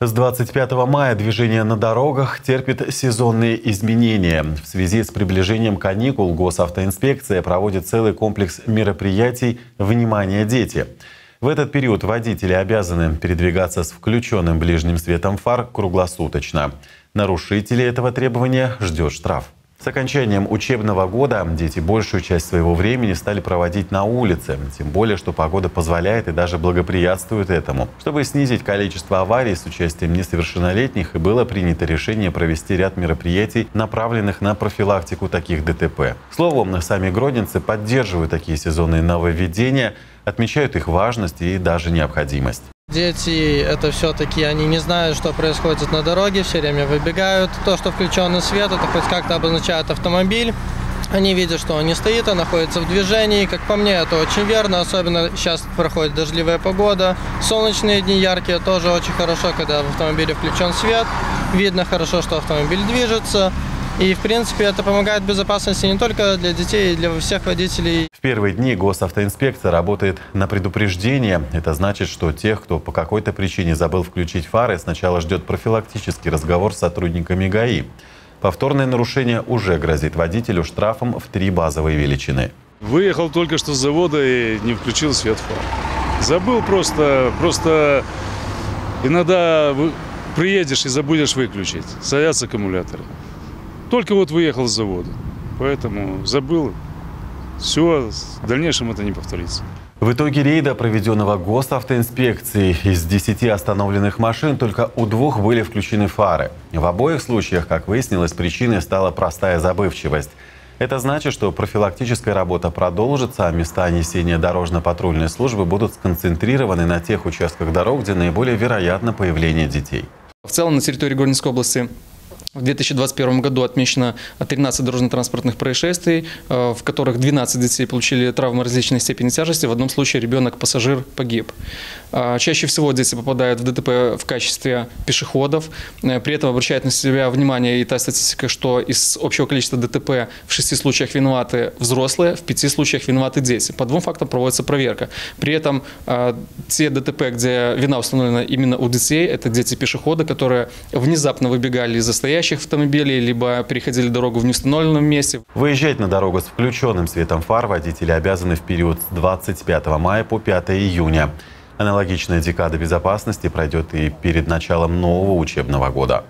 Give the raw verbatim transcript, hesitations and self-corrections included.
С двадцать пятого мая движение на дорогах терпит сезонные изменения. В связи с приближением каникул госавтоинспекция проводит целый комплекс мероприятий «Внимание, дети!». В этот период водители обязаны передвигаться с включенным ближним светом фар круглосуточно. Нарушители этого требования ждет штраф. С окончанием учебного года дети большую часть своего времени стали проводить на улице. Тем более, что погода позволяет и даже благоприятствует этому. Чтобы снизить количество аварий с участием несовершеннолетних, и было принято решение провести ряд мероприятий, направленных на профилактику таких ДТП. Словом, сами гродненцы поддерживают такие сезонные нововведения, отмечают их важность и даже необходимость. Дети, это все-таки, они не знают, что происходит на дороге, все время выбегают. То, что включенный свет, это хоть как-то обозначает автомобиль. Они видят, что он не стоит, а находится в движении. Как по мне, это очень верно, особенно сейчас проходит дождливая погода. Солнечные дни яркие, тоже очень хорошо, когда в автомобиле включен свет. Видно хорошо, что автомобиль движется. И, в принципе, это помогает безопасности не только для детей, для всех водителей. В первые дни госавтоинспекция работает на предупреждение. Это значит, что тех, кто по какой-то причине забыл включить фары, сначала ждет профилактический разговор с сотрудниками ГАИ. Повторное нарушение уже грозит водителю штрафом в три базовые величины. Выехал только что с завода и не включил свет фар. Забыл просто, просто иногда приедешь и забудешь выключить. Садятся аккумуляторы. Только вот выехал с завода, поэтому забыл. Все, в дальнейшем это не повторится. В итоге рейда, проведенного госавтоинспекцией, из десяти остановленных машин только у двух были включены фары. В обоих случаях, как выяснилось, причиной стала простая забывчивость. Это значит, что профилактическая работа продолжится, а места несения дорожно-патрульной службы будут сконцентрированы на тех участках дорог, где наиболее вероятно появление детей. В целом на территории Гродненской области в две тысячи двадцать первом году отмечено тринадцать дорожно-транспортных происшествий, в которых двенадцать детей получили травмы различной степени тяжести. В одном случае ребенок-пассажир погиб. Чаще всего дети попадают в ДТП в качестве пешеходов. При этом обращает на себя внимание и та статистика, что из общего количества ДТП в шести случаях виноваты взрослые, в пяти случаях виноваты дети. По двум фактам проводится проверка. При этом те ДТП, где вина установлена именно у детей, это дети-пешеходы, которые внезапно выбегали из-за стояния автомобилей, либо переходили дорогу в неустановленном месте. Выезжать на дорогу с включенным светом фар водители обязаны в период с двадцать пятого мая по пятое июня. Аналогичная декада безопасности пройдет и перед началом нового учебного года.